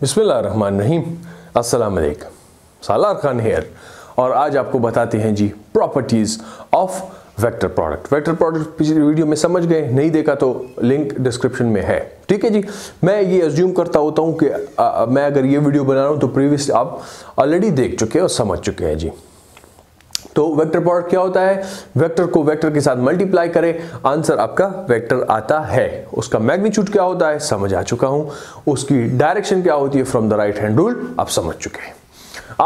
बिस्मिल्लाहिर्रहमानिर्रहीम, अस्सलाम वालेकुम। सालार खान हेयर और आज आपको बताते हैं जी properties of vector product. Vector product पिछली वीडियो में समझ गए, नहीं देखा तो लिंक डिस्क्रिप्शन में है, ठीक है जी। मैं ये अज्यूम करता होता हूँ कि मैं अगर ये वीडियो बना रहा हूँ तो प्रीवियस आप ऑलरेडी देख चुके और समझ चुके हैं जी। तो वेक्टर प्रोडक्ट क्या होता है? वेक्टर को वेक्टर के साथ मल्टीप्लाई करें, आंसर आपका वेक्टर आता है। उसका मैग्नीट्यूड क्या होता है समझ आ चुका हूं, उसकी डायरेक्शन क्या होती है from the right hand rule आप समझ चुके हैं।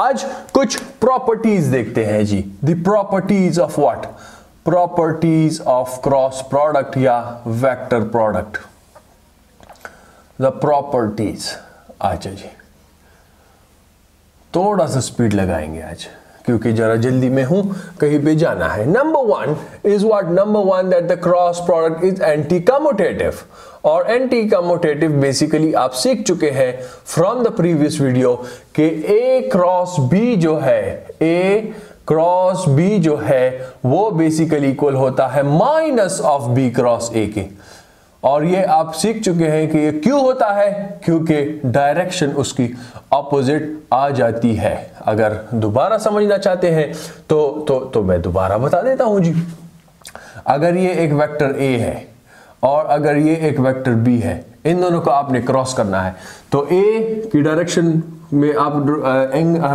आज कुछ प्रॉपर्टीज देखते हैं जी। The properties of what? Properties of cross product या वेक्टर प्रोडक्ट। द प्रॉपर्टीज, अच्छा जी थोड़ा सा स्पीड लगाएंगे आज क्योंकि जरा जल्दी में हूं, कहीं पे जाना है। Number one that the cross product is anti commutative. और एंटी कम्यूटेटिव बेसिकली आप सीख चुके हैं फ्रॉम द प्रीवियस वीडियो कि ए क्रॉस बी जो है वो बेसिकली इक्वल होता है minus of B cross A के। और ये आप सीख चुके हैं कि ये क्यों होता है, क्योंकि डायरेक्शन उसकी ऑपोजिट आ जाती है। अगर दोबारा समझना चाहते हैं तो मैं दोबारा बता देता हूं जी। अगर ये एक वेक्टर ए है और अगर ये एक वेक्टर बी है, इन दोनों को आपने क्रॉस करना है तो ए की डायरेक्शन में आप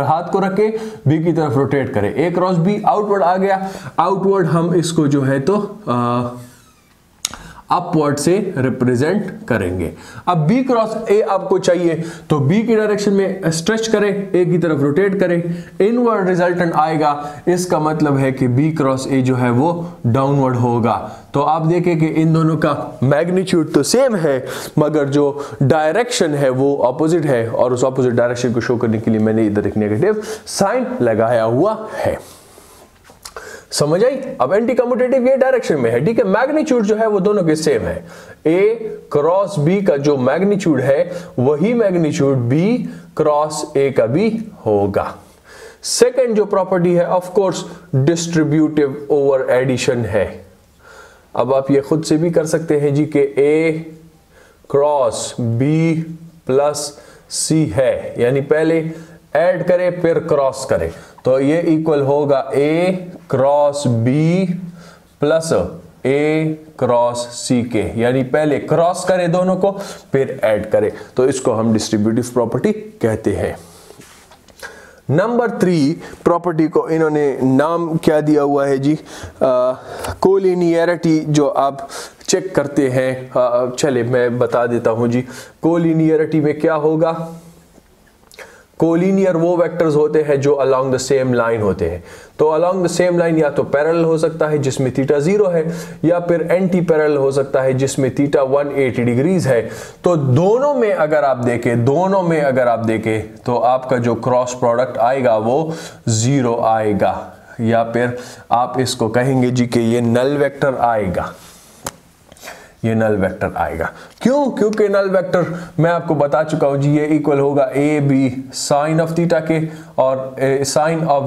हाथ को रख के बी की तरफ रोटेट करें। ए क्रॉस बी आउटवर्ड आ गया, आउटवर्ड हम इसको जो है तो अपवर्ड से रिप्रेजेंट करेंगे। अब बी क्रॉस ए आपको चाहिए तो बी की डायरेक्शन में स्ट्रेच करें, ए की तरफ रोटेट करें, इनवर्ड रिजल्टेंट आएगा। इसका मतलब है कि बी क्रॉस ए जो है वो डाउनवर्ड होगा। तो आप देखें कि इन दोनों का मैग्नीट्यूड तो सेम है मगर जो डायरेक्शन है वो ऑपोजिट है, और उस ऑपोजिट डायरेक्शन को शो करने के लिए मैंने इधर एक नेगेटिव साइन लगाया हुआ है। समझ आई? अब एंटी कम्यूटेटिव ये डायरेक्शन में है, ठीक है। मैग्नीट्यूड जो है वो दोनों के सेम है। ए क्रॉस बी का जो मैग्नीट्यूड है वही मैग्नीट्यूड बी क्रॉस ए का भी होगा। सेकंड जो प्रॉपर्टी है of course distributive over addition है। अब आप ये खुद से भी कर सकते हैं जी कि A cross B plus C है, यानी पहले ऐड करें फिर क्रॉस करें, तो ये इक्वल होगा A cross B plus A cross C के, यानी पहले क्रॉस करें दोनों को फिर ऐड करें, तो इसको हम डिस्ट्रीब्यूटिव प्रॉपर्टी कहते हैं। नंबर 3 प्रॉपर्टी को इन्होंने नाम क्या दिया हुआ है जी? कोलिनियरिटी जो आप चेक करते हैं। चले मैं बता देता हूं जी कोलिनियरिटी में क्या होगा। कोलिनियर वो वेक्टर्स होते हैं जो अलोंग द सेम लाइन होते हैं। तो अलोंग द सेम लाइन या तो पैरेलल हो सकता है जिसमें थीटा 0 है, या फिर एंटी पैरेलल हो सकता है जिसमें थीटा 180 डिग्रीज है। तो दोनों में अगर आप देखें तो आपका जो क्रॉस प्रोडक्ट आएगा वो 0 आएगा, या फिर आप इसको कहेंगे जी कि ये नल वेक्टर आएगा। ये नल वेक्टर आएगा क्यों? क्योंकि नल वेक्टर मैं आपको बता चुका हूं जी, ये इक्वल होगा A B sine of theta के, और साइन ऑफ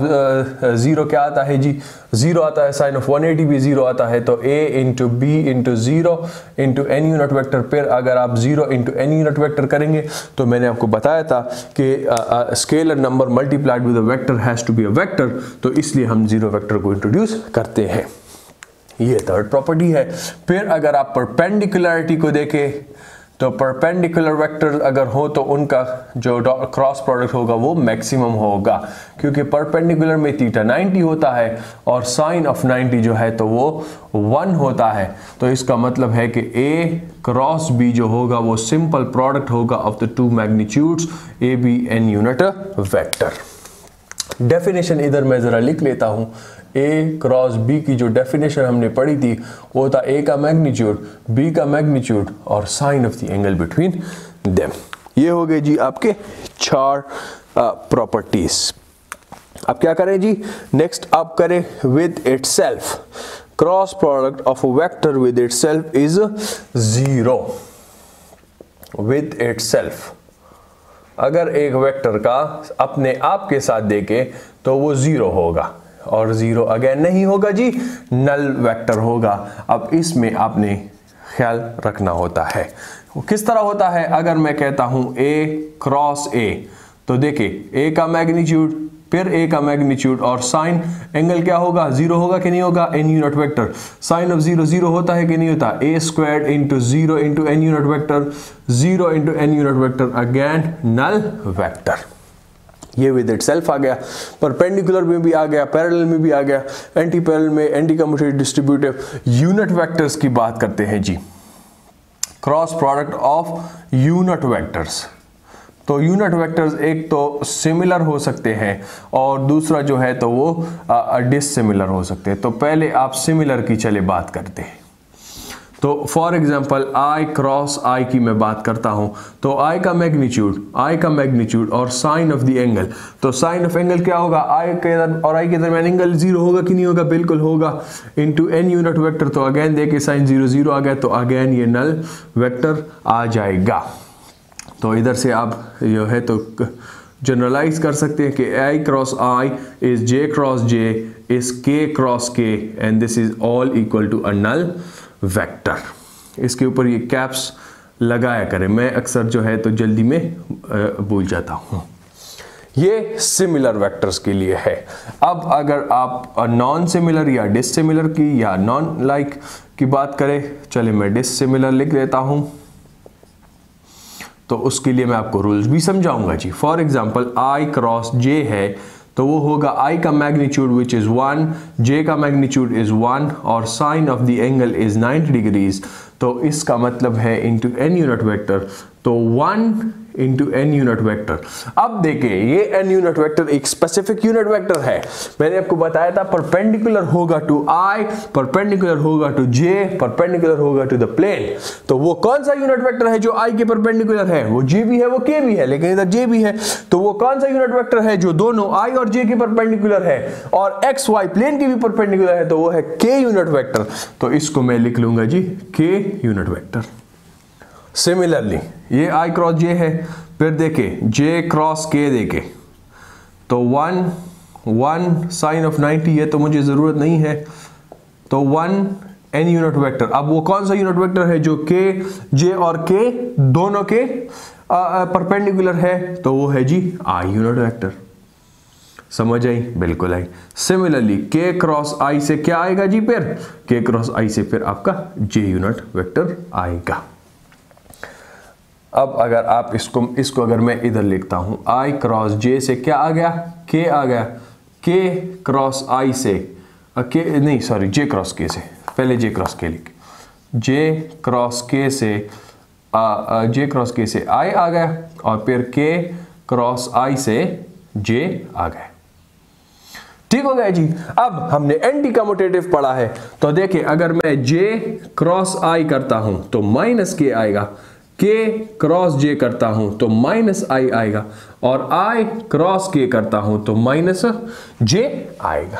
0 क्या आता है जी? 0 आता है। साइन ऑफ 180 भी 0 आता है। तो A into B into 0 into N unit vector, फिर अगर आप 0 इंटू एन यूनिट वेक्टर करेंगे तो मैंने आपको बताया था कि scalar number multiplied with a vector has to be a vector, तो इसलिए हम 0 वेक्टर को इंट्रोड्यूस करते हैं। ये थर्ड प्रॉपर्टी है। फिर अगर आप परपेंडिकुलरिटी को देखें तो परपेंडिकुलर वेक्टर अगर हो तो उनका जो क्रॉस प्रोडक्ट होगा वो मैक्सिमम होगा, क्योंकि परपेंडिकुलर में थीटा 90 होता है और साइन ऑफ 90 जो है तो वो 1 होता है। तो इसका मतलब है कि ए क्रॉस बी जो होगा वो सिंपल प्रोडक्ट होगा of the 2 magnitudes A B N unit vector. Definition इधर मैं ज़रा लिख लेता हूँ। ए क्रॉस बी की जो डेफिनेशन हमने पढ़ी थी वो था ए का मैग्नीट्यूड, बी का मैग्नीट्यूड और sine of the angle between them. ये हो गए जी आपके 4 प्रॉपर्टीज। अब क्या करें जी? नेक्स्ट आप करें with itself. Cross product of a vector with itself is 0। With itself अगर एक वेक्टर का अपने आप के साथ देखे तो वो 0 होगा, और 0 अगेन नहीं होगा जी, नल वेक्टर होगा। अब इसमें आपने ख्याल रखना होता है वो किस तरह होता है? अगर मैं कहता हूं A क्रॉस A, तो देखिए A का मैग्नीट्यूड, फिर A का मैग्नीट्यूड, और साइन एंगल क्या होगा? जीरो होगा कि नहीं होगा? N unit vector. Sine of zero zero होता है कि नहीं होता? A square into zero into N unit vector, zero into N unit vector, again null vector. ये विद इट सेल्फ आ गया, परपेंडिकुलर में भी आ गया, पैरेलल में भी आ गया, एंटी पैरेलल में anti commutative distributive. Unit vectors की बात करते हैं जी, cross product of unit vectors. तो यूनिट वेक्टर्स एक तो सिमिलर हो सकते हैं और दूसरा जो है तो वो डिसिमिलर हो सकते हैं। तो पहले आप सिमिलर की चले बात करते हैं। तो for example I cross I की मैं बात करता हूँ, तो आई का मैग्नीट्यूड और साइन ऑफ द एंगल, तो साइन ऑफ एंगल क्या होगा? आई के और आई के दरमियान एंगल जीरो होगा कि नहीं होगा? बिल्कुल होगा, इंटू एन यूनिट वेक्टर। तो अगेन देखिए साइन जीरो जीरो आ गया, तो अगेन ये नल वेक्टर आ जाएगा। तो इधर से आप जो है तो जनरलाइज कर सकते हैं कि I cross I is J cross J is K cross K, and this is all equal to a null vector. इसके ऊपर ये कैप्स लगाया करें, मैं अक्सर जो है तो जल्दी में भूल जाता हूँ। ये सिमिलर वेक्टर्स के लिए है। अब अगर आप नॉन सिमिलर या डिसिमिलर की या नॉन लाइक की बात करें, चले मैं डिसिमिलर लिख देता हूँ। तो उसके लिए मैं आपको रूल्स भी समझाऊंगा जी। For example I cross J है, तो वो होगा I का मैग्नीट्यूड विच इज़ 1, J का मैग्नीट्यूड इज़ 1 और sine of the angle is 90 degrees. तो इसका मतलब है इंटू एन यूनिट वेक्टर, तो 1 इंटू एन यूनिट वेक्टर। अब देखिए ये एन यूनिट वेक्टर एक स्पेसिफिक यूनिट वेक्टर है। मैंने आपको बताया था परपेंडिकुलर होगा टू I, परपेंडिकुलर होगा टू J, परपेंडिकुलर होगा टू द प्लेन। तो वो कौन सा यूनिट वेक्टर है जो I के परपेंडिकुलर है? वो J भी है, वो K भी है, लेकिन इधर J भी है। तो वो कौन सा यूनिट वेक्टर है जो दोनों I और J के परपेंडिकुलर है और एक्स वाई प्लेन के भी परपेंडिकुलर है? तो वो है K यूनिट वेक्टर। तो इसको मैं लिख लूंगा जी K यूनिट वेक्टर। सिमिलरली ये I क्रॉस J है, फिर देखे J क्रॉस K देखे, तो 1 साइन ऑफ 90 है तो मुझे ज़रूरत नहीं है, तो 1 एन यूनिट वेक्टर। अब वो कौन सा यूनिट वेक्टर है जो K, J और K दोनों के परपेंडिकुलर है? तो वो है जी I यूनिट वेक्टर। समझ आई? बिल्कुल आई। सिमिलरली K क्रॉस I से क्या आएगा जी? फिर K क्रॉस I से फिर आपका J यूनिट वेक्टर आएगा। अब अगर आप इसको अगर मैं इधर लिखता हूं, I क्रॉस J से क्या आ गया? K आ गया। K क्रॉस I से J क्रॉस K से, पहले J क्रॉस K लिख, J क्रॉस K से I आ गया और फिर K क्रॉस I से J आ गया। ठीक हो गया जी। अब हमने एंटी कम्यूटेटिव पढ़ा है, तो देखिए अगर मैं J क्रॉस I करता हूं तो माइनस K आएगा, K क्रॉस J करता हूं तो माइनस I आएगा और I क्रॉस K करता हूं तो माइनस J आएगा।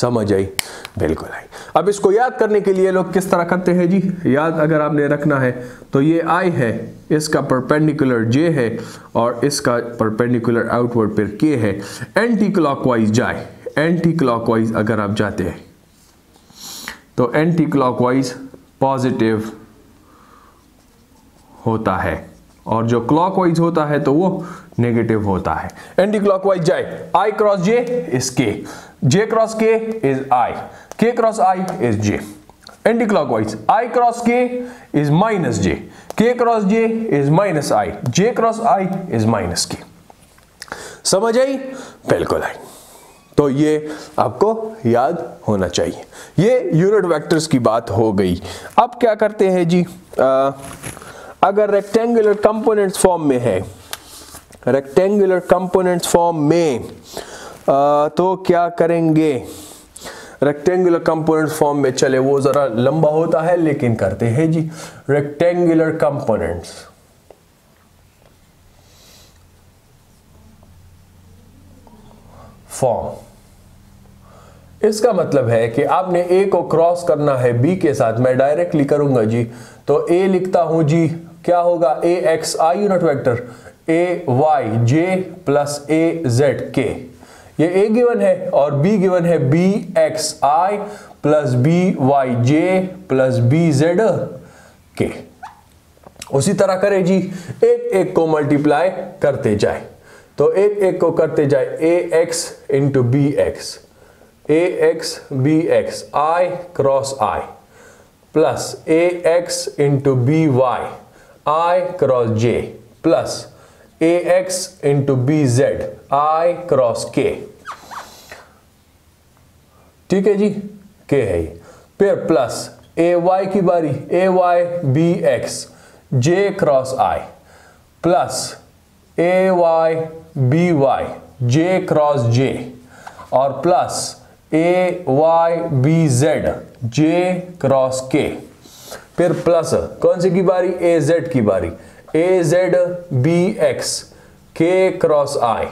समझ आई? बिल्कुल आई। अब इसको याद करने के लिए लोग किस तरह करते हैं जी? याद अगर आपने रखना है तो ये I है, इसका परपेंडिकुलर J है और इसका परपेंडिकुलर आउटवर्ड पर K है। एंटी क्लॉकवाइज जाए, एंटी क्लॉकवाइज अगर आप जाते हैं तो एंटी क्लॉकवाइज पॉजिटिव होता है और जो क्लॉकवाइज होता है तो वो नेगेटिव होता है। एंटी क्लॉकवाइज जाए, I cross J is K, J cross K is I, K cross I is J। Anti clockwise I cross K is minus J, K cross J is minus I, J cross I is minus K। समझ आई? बिल्कुल आई। तो ये आपको याद होना चाहिए। ये यूनिट वेक्टर्स की बात हो गई। अब क्या करते हैं जी, अगर रेक्टेंगुलर कंपोनेंट्स फॉर्म में है, रेक्टेंगुलर कंपोनेंट्स फॉर्म में तो क्या करेंगे? रेक्टेंगुलर कंपोनेंट्स फॉर्म में चले, वो जरा लंबा होता है लेकिन करते हैं जी। रेक्टेंगुलर कंपोनेंट्स, फॉर्म इसका मतलब है कि आपने A को क्रॉस करना है B के साथ। मैं डायरेक्टली करूंगा जी, तो A लिखता हूं जी, क्या होगा? A X I unit vector, A Y J plus A Z K, ये A गिवन है और B गिवन है, B X I plus B Y J plus B Z K. उसी तरह करें जी, एक एक को मल्टीप्लाई करते जाए, तो एक एक को करते जाए, A X into B X, A X B X I cross I plus A X into B Y I cross J plus A X into B Z I cross K, ठीक है जी, के है ये। फिर प्लस ए वाई की बारी, A Y B X J cross I plus A Y B Y J cross J और plus A Y B Z J cross K. फिर प्लस कौन सी की बारी, ए जेड की बारी, A Z B X K cross I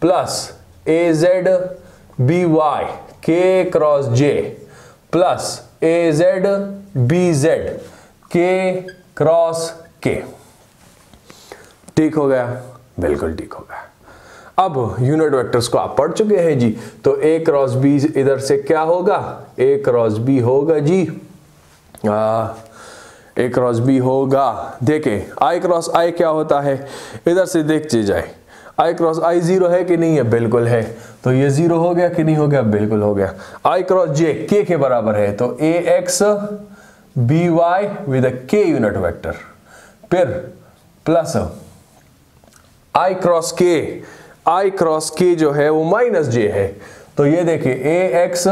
plus A Z B Y K cross J plus A Z B Z K cross K. ठीक हो गया, बिल्कुल ठीक हो गया। अब यूनिट वेक्टर्स को आप पढ़ चुके हैं जी, तो ए क्रॉस बी इधर से क्या होगा, ए क्रॉस बी होगा जी, ए क्रॉस बी होगा। देखें आई क्रॉस आई क्या होता है, इधर से देखते जाए, आई क्रॉस आई जीरो है कि नहीं है, बिल्कुल है, तो ये जीरो हो गया कि नहीं हो गया, बिल्कुल हो गया। आई क्रॉस जे के बराबर है, तो A X B Y with K unit vector, फिर प्लस आई क्रॉस के जो है वो माइनस जे है, तो ये देखिए ए एक्स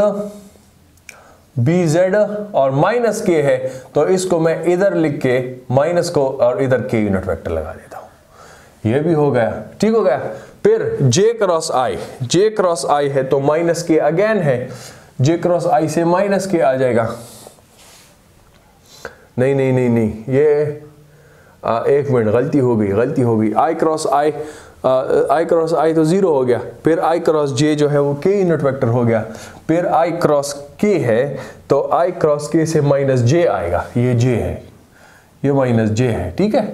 बी जेड और माइनस के है, तो इसको मैं इधर लिख के माइनस को और इधर के यूनिट वेक्टर लगा देता हूं, ये भी हो गया, ठीक हो गया। फिर जे क्रॉस आई, जे क्रॉस आई है तो माइनस के अगेन है, जे क्रॉस आई से माइनस के आ जाएगा, नहीं नहीं नहीं नहीं ये एक मिनट गलती हो गई, गलती हो गई। आई क्रॉस आई तो जीरो हो गया, फिर आई क्रॉस जे जो है वो के यूनिट वेक्टर हो गया, फिर आई क्रॉस के है तो आई क्रॉस के से माइनस जे आएगा, ये जे है, ये माइनस जे है, ठीक है।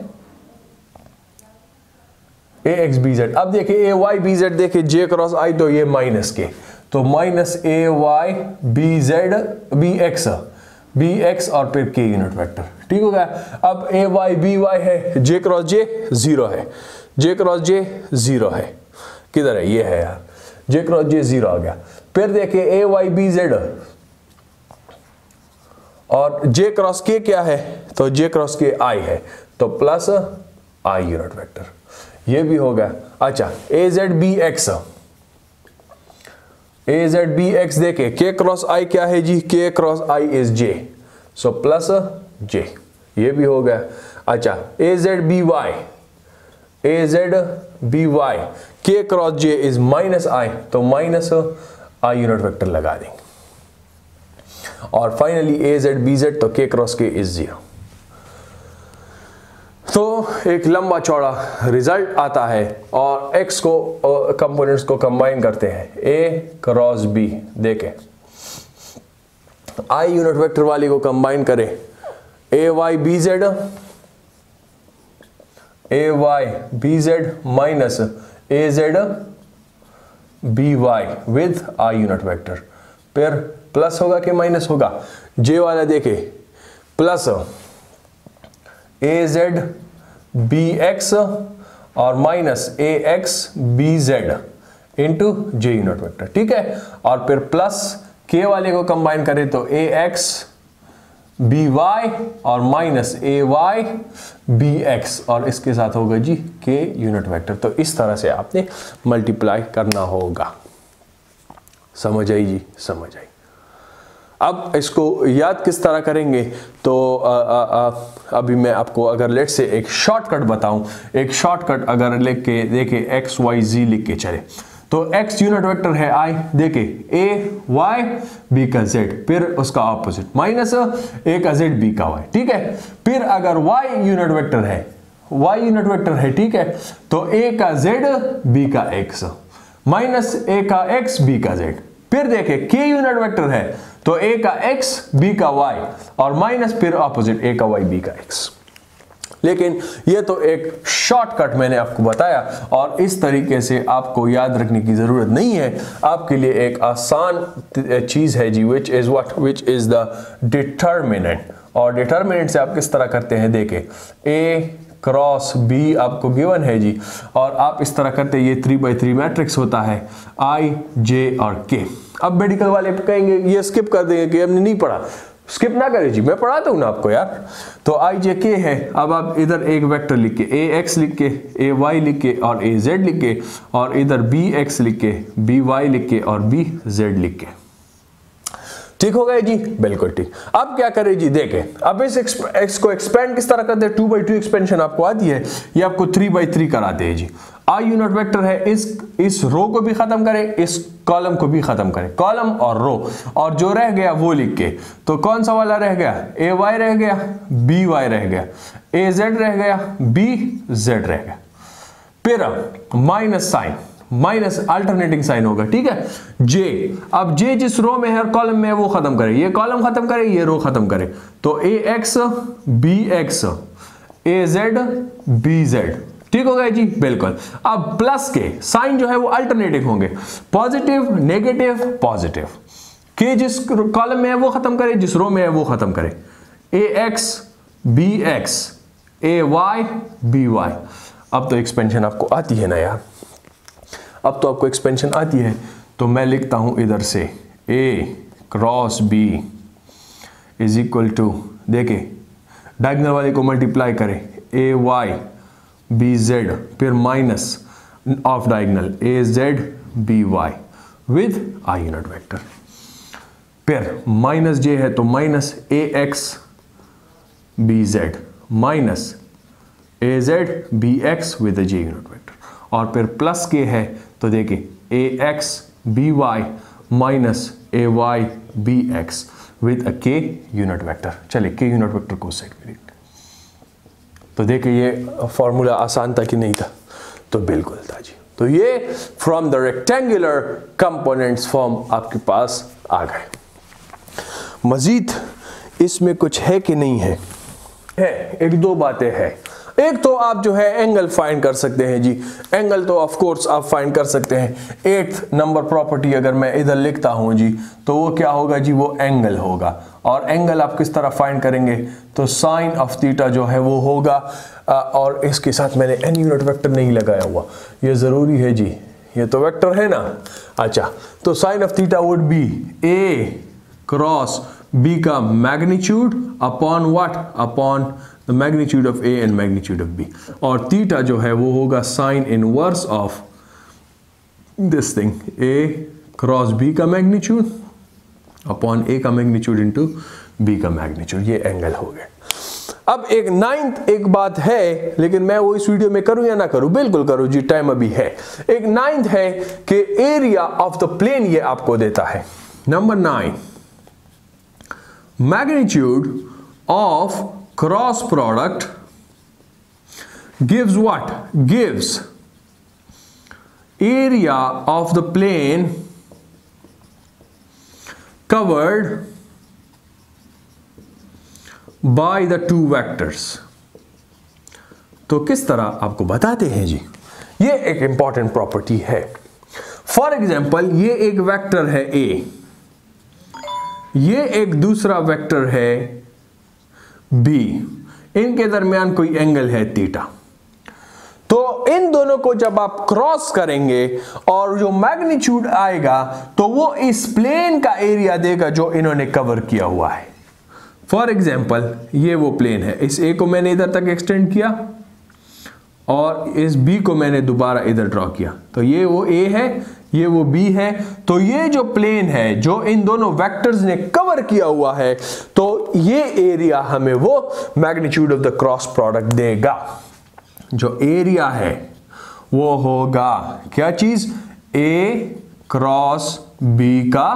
ए एक्स बी जेड, अब देखिए ए वाई बी जेड, देखिए जे क्रॉस आई तो ये माइनस के, तो minus A Y B Z B X और फिर के यूनिट वेक्टर, ठीक हो गया। अब ए वाई बी वाई है, जे क्रॉस जे जीरो है, जे क्रॉस जे जीरो है, किधर है, ये है यार, जे क्रॉस जे जीरो आ गया। फिर देखिए ए वाई बी जेड और जे क्रॉस के क्या है, तो जे क्रॉस के आई है, तो प्लस आई यूनिट वेक्टर, ये भी हो गया। अच्छा A Z B X, A Z B X देखे के क्रॉस आई क्या है जी, K cross I is J, so plus J, ये भी हो गया। अच्छा A Z B Y, A Z B Y K cross J is minus I, तो माइनस आई यूनिट वेक्टर लगा देंगे। और finally A Z B Z, तो के क्रॉस के इज जीरो। तो एक लंबा चौड़ा रिजल्ट आता है और एक्स को कंपोनेंट्स को कंबाइन करते हैं। ए क्रॉस बी देखें, आई यूनिट वेक्टर वाली को कंबाइन करें, A Y B Z, A Y B Z minus A Z B Y with I unit vector, फिर प्लस होगा कि माइनस होगा, जे वाला देखे plus A Z B X और minus A X B Z into J unit vector, ठीक है। और फिर प्लस के वाले को कंबाइन करें तो ए एक्स बी वाई और minus A Y B X और इसके साथ होगा जी के यूनिट वेक्टर। तो इस तरह से आपने मल्टीप्लाई करना होगा। समझ आई जी, समझ आई। अब इसको याद किस तरह करेंगे, तो अभी मैं आपको अगर लेट से एक शॉर्टकट बताऊं, एक शॉर्टकट अगर लिख के देखे एक्स वाई जी लिख के चले, तो एक्स यूनिट वेक्टर है आई, देखे ए वाई बी का जेड, फिर उसका ऑपोजिट माइनस ए का जेड बी का वाई, ठीक है। फिर अगर वाई यूनिट वेक्टर है, वाई यूनिट वेक्टर है, ठीक है, तो ए का जेड बी का एक्स माइनस ए का एक्स बी का जेड। फिर देखे के यूनिट वेक्टर है तो ए का एक्स बी का वाई और माइनस फिर ऑपोजिट ए का वाई बी का एक्स। लेकिन ये तो एक शॉर्टकट मैंने आपको बताया और इस तरीके से आपको याद रखने की जरूरत नहीं है। आपके लिए एक आसान चीज है जी, विच इज द डिटर्मिनेंट और डिटर्मिनेंट से आप किस तरह करते हैं देखे, ए क्रॉस बी आपको गिवन है जी, और आप इस तरह करते हैं, ये 3 बाई 3 मैट्रिक्स होता है आई जे और के। अब मेडिकल वाले कहेंगे ये स्किप कर देंगे कि हमने नहीं पढ़ा, स्किप ना करें जी, मैं पढ़ाता हूँ ना आपको यार। तो आई जे के है, अब आप इधर एक वेक्टर लिख के ए एक्स लिख के, ए वाई लिख के और ए जेड लिख के, और इधर बी एक्स लिख के, बी वाई लिख के और बी जेड लिख के। ठीक हो गया जी, बिल्कुल ठीक। अब क्या करें जी देखें, अब इस एक्स को एक्सपेंड किस तरह करते हैं, 2 बाई 2 एक्सपेंशन आपको आती है, ये आपको 3 बाई 3 कराते हैं जी। आई यूनिट वेक्टर है, इस रो को भी खत्म करें, इस कॉलम को भी खत्म करें, कॉलम और रो, और जो रह गया वो लिख के। तो कौन सा वाला रह गया, ए वाई रह गया, बी वाई रह गया, ए जेड रह गया, बी जेड रह गया। फिर अब minus sign, minus alternating sign होगा, ठीक है जे। अब जे जिस रो में है और कॉलम में है वो खत्म करे, ये कॉलम खत्म करे, ये रो खत्म करे। तो A X B X A Z B Z, ठीक हो गया जी बिल्कुल। अब प्लस के साइन जो है वो अल्टरनेटिंग होंगे, पॉजिटिव नेगेटिव पॉजिटिव। के जिस कॉलम में है वो खत्म करे, जिस रो में है वो खत्म करे, A X B X A Y B Y. अब तो एक्सपेंशन आपको आती है ना यार, अब तो आपको एक्सपेंशन आती है, तो मैं लिखता हूं इधर से A cross B is equal to, देखे डायगोनल वाले को मल्टीप्लाई करें, ए वाई बी जेड, फिर minus of diagonal A Z B Y with I unit vector. फिर माइनस जे है तो minus A X B Z minus A Z B X with J unit vector, और फिर plus K है तो देखिए A X B Y minus A Y B X with a के unit vector. चलिए के यूनिट वेक्टर को side में लिखते, तो देखिए ये फॉर्मूला आसान था कि नहीं था, तो बिल्कुल था जी। तो ये from the rectangular components form आपके पास आ गए। मजीद इसमें कुछ है कि नहीं है, एक दो बातें हैं। एक तो आप जो है एंगल फाइंड कर सकते हैं जी, एंगल तो ऑफ कोर्स आप फाइंड कर सकते हैं। 8 नंबर प्रॉपर्टी अगर मैं इधर लिखता हूं जी तो वो क्या होगा जी, वो एंगल होगा। और एंगल आप किस तरह फाइंड करेंगे, तो साइन ऑफ थीटा जो है वो होगा, और इसके साथ मैंने एन यूनिट वेक्टर नहीं लगाया हुआ, ये ज़रूरी है जी, ये तो वेक्टर है ना। अच्छा, तो sine of theta would be A cross B का magnitude upon what, upon the magnitude of A and magnitude of B, और थीटा जो है वो होगा sine inverse of this thing, A cross B का मैग्नीट्यूड अपॉन A का magnitude into B का magnitude, ये एंगल हो गया। अब एक 9th एक बात है, लेकिन मैं वो इस वीडियो में करूं या ना करूं, बिल्कुल करूं जी, टाइम अभी है। एक 9th है कि एरिया ऑफ द प्लेन ये आपको देता है। Number 9 magnitude of cross product gives what? Gives area of the plane covered by the two vectors. तो किस तरह आपको बताते हैं जी, ये एक इंपॉर्टेंट प्रॉपर्टी है। फॉर एग्जाम्पल, ये एक वेक्टर है A, ये एक दूसरा वेक्टर है बी, इनके दरमियान कोई एंगल है थीटा। तो इन दोनों को जब आप क्रॉस करेंगे और जो मैग्नीट्यूड आएगा तो वो इस प्लेन का एरिया देगा जो इन्होंने कवर किया हुआ है। फॉर एग्जाम्पल, ये वो प्लेन है, इस ए को मैंने इधर तक एक्सटेंड किया और इस बी को मैंने दोबारा इधर ड्रॉ किया, तो ये वो ए है, ये वो बी है। तो ये जो प्लेन है जो इन दोनों वेक्टर्स ने कवर किया हुआ है, तो ये एरिया हमें वो magnitude of the cross product देगा। जो एरिया है वो होगा क्या चीज, ए क्रॉस बी का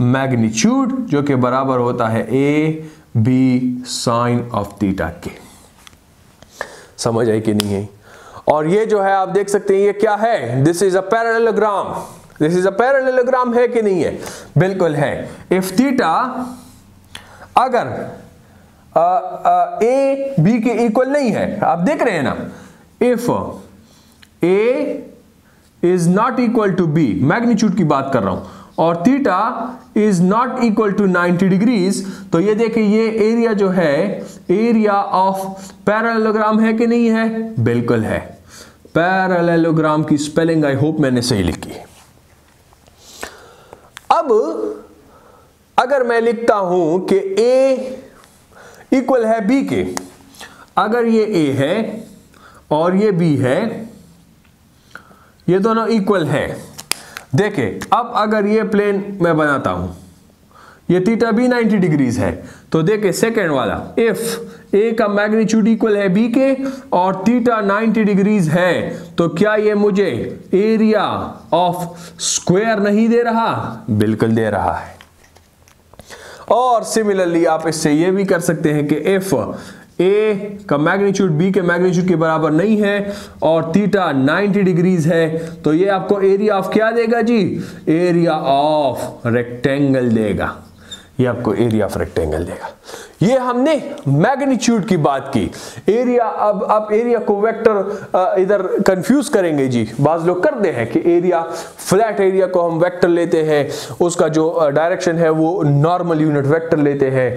मैग्नीट्यूड, जो कि बराबर होता है A B sine of theta के। समझ आई कि नहीं है? और ये जो है आप देख सकते हैं, ये क्या है, this is a parallelogram, this is a parallelogram है कि नहीं है, बिल्कुल है। इफ थीटा अगर ए बी के इक्वल नहीं है, आप देख रहे हैं ना, if A is not equal to B, magnitude की बात कर रहा हूं, और theta is not equal to 90 degrees, तो ये देखिए ये एरिया जो है एरिया ऑफ पैरेललोग्राम है कि नहीं है, बिल्कुल है। पैरेललोग्राम की स्पेलिंग आई होप मैंने सही लिखी। अब अगर मैं लिखता हूं कि A इक्वल है B के, अगर ये A है और ये B है, ये दोनों इक्वल है। देखे अब अगर ये प्लेन मैं बनाता हूं, ये थीटा B 90 डिग्रीज है, तो देखे सेकेंड वाला इफ A का मैग्नीट्यूड इक्वल है B के और थीटा 90 डिग्रीज है, तो क्या ये मुझे एरिया ऑफ स्क्वायर नहीं दे रहा, बिल्कुल दे रहा है। और सिमिलरली आप इससे ये भी कर सकते हैं कि इफ ए का मैग्नीट्यूड बी के मैग्नीट्यूड के बराबर नहीं है और थीटा 90 डिग्रीज है, तो ये आपको एरिया ऑफ क्या देगा जी, एरिया ऑफ रेक्टेंगल देगा। ये आपको एरिया ऑफ रेक्टेंगल देगा। ये हमने मैग्नीट्यूड की बात की, एरिया अब आप एरिया को वेक्टर इधर कंफ्यूज करेंगे जी, बाज लोग करते हैं कि एरिया फ्लैट एरिया को हम वेक्टर लेते हैं, उसका जो डायरेक्शन है वो नॉर्मल यूनिट वेक्टर लेते हैं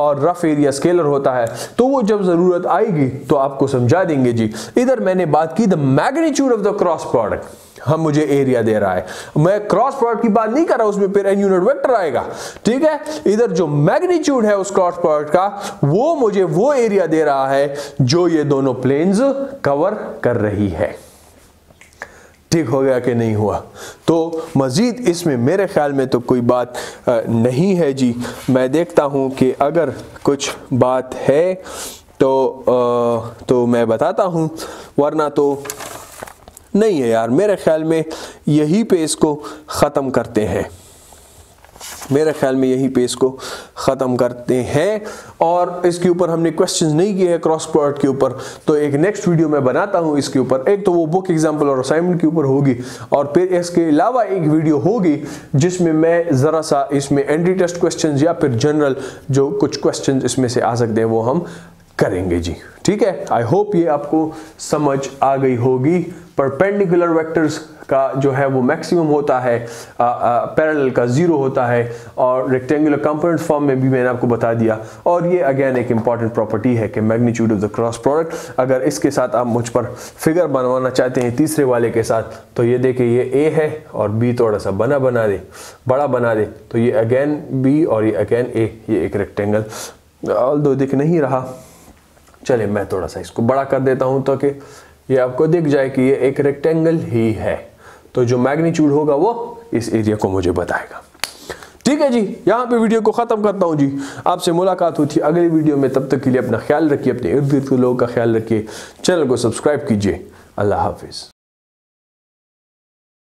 और रफ एरिया स्केलर होता है, तो वो जब जरूरत आएगी तो आपको समझा देंगे जी। इधर मैंने बात की the magnitude of the cross product, हम मुझे एरिया दे रहा है, मैं क्रॉस प्रोडक्ट की बात नहीं कर रहा, उसमें फिर एन यूनिट वेक्टर आएगा, ठीक है। इधर जो मैग्नीट्यूड है उस क्रॉस प्रोडक्ट का वो मुझे वो एरिया दे रहा है जो ये दोनों प्लेन्स कवर कर रही है। ठीक हो गया कि नहीं हुआ? तो मजीद इसमें मेरे ख्याल में तो कोई बात नहीं है जी। मैं देखता हूं कि अगर कुछ बात है तो मैं बताता हूं, वरना तो नहीं है यार। मेरे ख्याल में यही पे इसको ख़त्म करते हैं, मेरे ख्याल में यही पे इसको ख़त्म करते हैं। और इसके ऊपर हमने क्वेश्चंस नहीं किए हैं क्रॉस प्रोडक्ट के ऊपर, तो एक नेक्स्ट वीडियो मैं बनाता हूं इसके ऊपर। एक तो वो बुक एग्जाम्पल और असाइनमेंट के ऊपर होगी, और फिर इसके अलावा एक वीडियो होगी जिसमें मैं ज़रा सा इसमें एंट्री टेस्ट क्वेश्चन या फिर जनरल जो कुछ क्वेश्चन इसमें से आ सकते हैं वो हम करेंगे जी, ठीक है। आई होप ये आपको समझ आ गई होगी। परपेंडिकुलर वेक्टर्स का जो है वो मैक्सिमम होता है, पैरेलल का जीरो होता है, और रेक्टेंगुलर कंपोनेंट फॉर्म में भी मैंने आपको बता दिया। और ये अगेन एक इंपॉर्टेंट प्रॉपर्टी है कि magnitude of the cross product, अगर इसके साथ आप मुझ पर फिगर बनवाना चाहते हैं तीसरे वाले के साथ, तो ये देखिए ये ए है और बी थोड़ा सा बड़ा बना दे, तो ये अगेन बी और ये अगेन ए, ये एक रेक्टेंगल ऑल्दो दिख नहीं रहा। चलिए मैं थोड़ा सा इसको बड़ा कर देता हूं तो कि ये आपको दिख जाए कि ये एक रेक्टेंगल ही है। तो जो मैग्नीट्यूड होगा वो इस एरिया को मुझे बताएगा, ठीक है जी। यहाँ पे वीडियो को ख़त्म करता हूँ जी। आपसे मुलाकात होती है अगली वीडियो में, तब तक के लिए अपना ख्याल रखिए, अपने इर्द गिर्द के लोगों का ख्याल रखिए, चैनल को सब्सक्राइब कीजिए। अल्लाह हाफिज़।